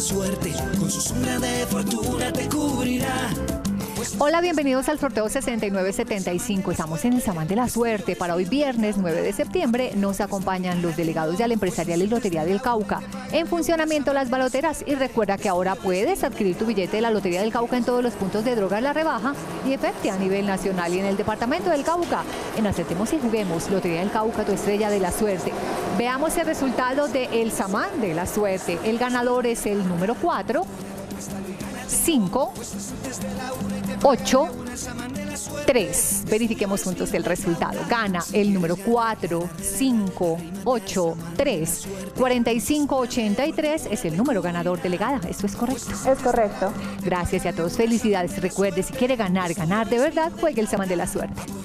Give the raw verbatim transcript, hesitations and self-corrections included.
la suerte, con su sombra de fortuna te cubrirá. Hola, bienvenidos al sorteo sesenta y nueve setenta y cinco. Estamos en el Samán de la Suerte. Para hoy viernes nueve de septiembre nos acompañan los delegados de la Empresarial y Lotería del Cauca. En funcionamiento las baloteras, y recuerda que ahora puedes adquirir tu billete de la Lotería del Cauca en todos los puntos de Droga la Rebaja y Efecti a nivel nacional y en el departamento del Cauca. En Acertemos y Juguemos, Lotería del Cauca, tu estrella de la suerte. Veamos el resultado de el Samán de la Suerte. El ganador es el número cuatro, cinco, ocho, tres. Verifiquemos juntos el resultado. Gana el número cuatro, cinco, ocho, tres. cuarenta y cinco ochenta y tres es el número ganador, delegada. ¿Esto es correcto? Es correcto. Gracias y a todos. Felicidades. Recuerde, si quiere ganar, ganar de verdad, juegue el Samán de la Suerte.